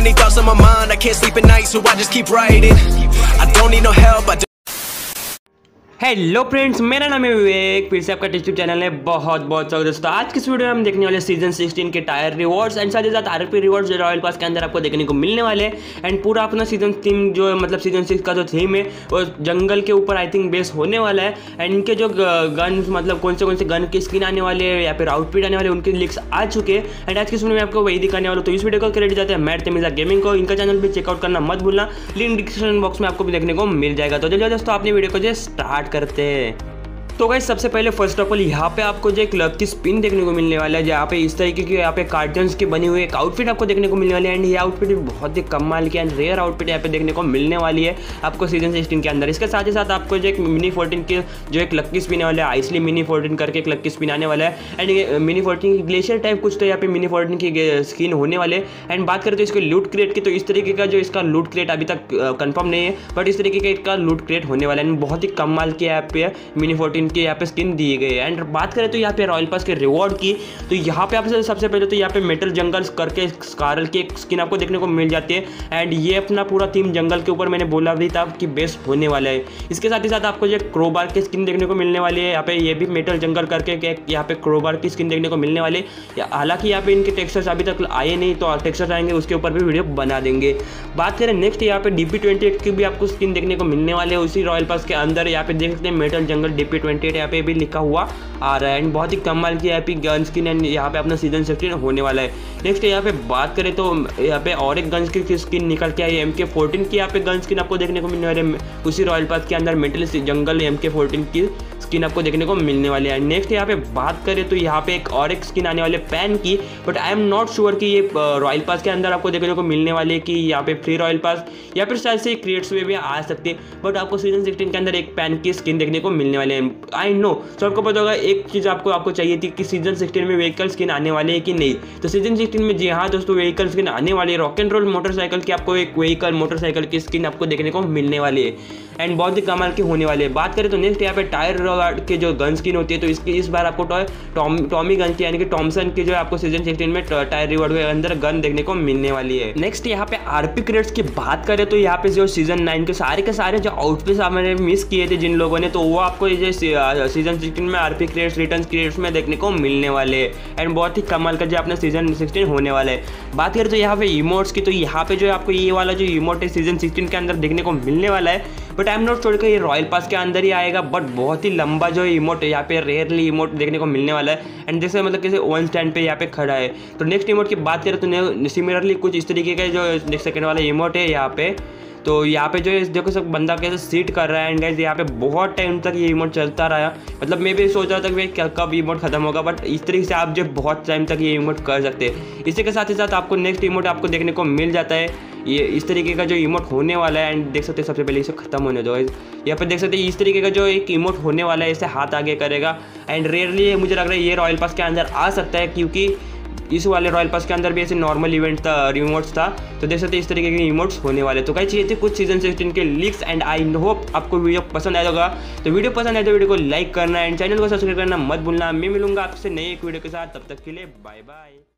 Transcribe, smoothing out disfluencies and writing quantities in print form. many thoughts on my mind, I can't sleep at night, so I just keep writing. I don't need no help. Hello friends, मेरा नाम है विवेक, फिर से आपका test tube channel है बहुत स्वागत दोस्तों। आज की इस वीडियो में हम देखने वाले सीजन 16 के टायर रिवॉर्ड्स एंड साथ ही साथ आरपी रिवॉर्ड्स जो रॉयल पास के अंदर आपको देखने को मिलने वाले हैं। एंड पूरा अपना सीजन थीम जो मतलब सीजन 6 का जो थीम है वो जंगल के ऊपर आई थिंक बेस होने वाला है। एंड इनके जो गन मतलब कौन से गन की स्किन आने वाले है या फिर आउटफिट आने वाले उनके लिक्स आ चुके हैं। एंड आज की वीडियो में आपको वही दिखाने वाला हूं। तो इस वीडियो को क्रेडिट जाता है मेटा गेमिंग को, इनका चैनल भी चेकआउट करना मत भूलना, लिंक डिस्क्रिप्शन बॉक्स में आपको भी देखने को मिल जाएगा। तो चलिए दोस्तों अपनी वीडियो को जो स्टार्ट करते हैं। तो गाइस सबसे पहले फर्स्ट ऑफ ऑल यहाँ पे आपको जो एक लक की स्पिन देखने को मिलने वाला है, जहाँ पे इस तरीके की यहाँ पे कार्टन्स के बने हुए एक आउटफिट आपको देखने को मिलने वाली है। एंड ये आउटफिट भी बहुत ही कमाल की एंड रेयर आउटफिट यहाँ पे देखने को मिलने वाली है आपको सीजन 16 के अंदर। इसके साथ ही साथ आपको जो एक मिनी 14 के जो एक लक की स्पिन वाला है, इसलिए मिनी 14 करके एक लक की स्पिन आने वाला है। एंड मिनी 14 की ग्लेशियर टाइप कुछ तो यहाँ पे मिनी 14 की स्किन होने वाले। एंड बात करें तो इसके लूट क्रेट की, तो इस तरीके का जो इसका लूट क्रेट अभी तक कन्फर्म नहीं है, बट इस तरीके का इसका लूट क्रेट होने वाला है। बहुत ही कमाल की ऐप पे मिनी 14 के यहाँ पे स्किन दिए गए। एंड बात करें तो यहाँ पे रॉयल पास के रिवॉर्ड की, तो यहाँ पे आपसे सबसे पहले तो यहाँ पे मेटल जंगल करके स्कारल की एक स्किन आपको देखने को मिल जाती है। एंड ये अपना पूरा थीम जंगल के ऊपर मैंने बोला भी था कि बेस्ट होने वाला है। इसके साथ ही साथ आपको जो क्रोबार की स्किन देखने को मिलने वाली है, यहाँ पे ये भी मेटल जंगल करके यहाँ पे क्रोबार की स्किन देखने को मिलने वाली है। हालांकि यहाँ पे इनके टेक्सचर्स अभी तक आए नहीं, तो टेक्सचर्स आएंगे उसके ऊपर भी वीडियो बना देंगे। बात करें नेक्स्ट, यहाँ पे DP 28 की भी आपको स्किन देखने को मिलने वाली है उसी रॉयल पास के अंदर। यहाँ पे देख सकते हैं मेटल जंगल DP 28 यहाँ पे भी लिखा हुआ आ रहा है। एंड बहुत ही कमाल की यहाँ पे गन स्किन एंड यहाँ पे अपना सीजन 16 होने वाला है। नेक्स्ट यहाँ पे बात करें तो यहाँ पे और एक गन की स्किन निकल के आई है, MK 14 की यहाँ पे गन स्किन आपको देखने को मिलने वाली है उसी रॉयल पास के अंदर। मेटल जंगल MK 14 की स्किन आपको देखने को मिलने वाली है। नेक्स्ट यहाँ पे बात करें तो यहाँ पे एक और एक स्किन आने वाले पैन की, but I am not sure कि ये रॉयल पास के अंदर आपको देखने को मिलने वाले कि यहाँ पे फ्री रॉयल पास या फिर शायद से क्रिएट्स में भी आ सकते हैं, बट आपको सीजन 16 के अंदर एक पैन की स्किन देखने को मिलने वाले हैं। आई नो सो आपको पता होगा एक चीज़ आपको चाहिए थी कि सीजन 16 में व्हीकल स्किन आने वाली है कि नहीं। तो सीजन 16 में जी हाँ दोस्तों व्हीकल स्किन आने वाली है। रॉक एंड रोल मोटरसाइकिल की आपको एक व्हीकल मोटरसाइकिल की स्किन आपको देखने को मिलने वाली है एंड बहुत ही कमाल की होने वाली है। बात करें तो नेक्स्ट यहाँ पे टायर रॉड के जो गन स्किन होती है, तो इसकी इस बार आपको टॉमी गन की यानी कि टॉमसन की जो है आपको सीजन 16 में टायर रिवॉर्ड के अंदर गन देखने को मिलने वाली है। नेक्स्ट यहाँ पे आरपी क्रेड्स की बात करें तो यहाँ पे जो सीजन 9 के सारे जो आउटफिट्स आपने मिस किए थे जिन लोगों ने, तो वो आपको सीजन 16 में आरपी क्रेड्स रिटर्न क्रेड्स में देखने को मिलने वाले हैं। एंड बहुत ही कमाल का जो अपना सीजन 16 होने वाला है। बात करें तो यहाँ पे इमोट्स की, तो यहाँ पे जो आपको ये वाला जो इमोट है सीजन 16 के अंदर देखने को मिलने वाला है, but I am not sure कि ये रॉयल पास के अंदर ही आएगा। बट बहुत ही लंबा जो इमोट है यहाँ पे रेयरली इमोट देखने को मिलने वाला है। एंड जैसे मतलब किसी वन स्टैंड पे यहाँ पे खड़ा है। तो नेक्स्ट इमोट की बात करें तो सिमिलरली कुछ इस तरीके का जो नेक्स्ट सेकंड वाला इमोट है यहाँ पे, तो यहाँ पे जो है देखो सब बंदा कैसे सीट कर रहा है। एंड गाइस यहाँ पे बहुत टाइम तक ये इमोट चलता रहा, मतलब मैं भी सोच रहा था कि कब इमोट खत्म होगा, बट इस तरीके से आप जो बहुत टाइम तक ये इमोट कर सकते हैं। इसी के साथ ही साथ आपको नेक्स्ट इमोट आपको देखने को मिल जाता है, ये इस तरीके का जो इमोट होने वाला है। एंड देख सकते हैं सबसे पहले इसे खत्म होने दो। यहाँ पर देख सकते हैं इस तरीके का जो एक इमोट होने वाला है, इसे हाथ आगे करेगा। एंड रेयरली मुझे लग रहा है ये रॉयल पास के अंदर आ सकता है, क्योंकि इस वाले रॉयल पास के अंदर भी ऐसे नॉर्मल इवेंट था रिमोट्स था, तो देख सकते हैं इस तरीके के इमोट्स होने वाले। तो गाइस ये थे कुछ सीजन 16 के लीक्स एंड आई होप आपको वीडियो पसंद आया होगा। तो वीडियो पसंद आए तो वीडियो को लाइक करना एंड चैनल को सब्सक्राइब करना मत भूलना। मैं मिलूंगा आपसे नए एक वीडियो के साथ, तब तक के लिए बाय बाय।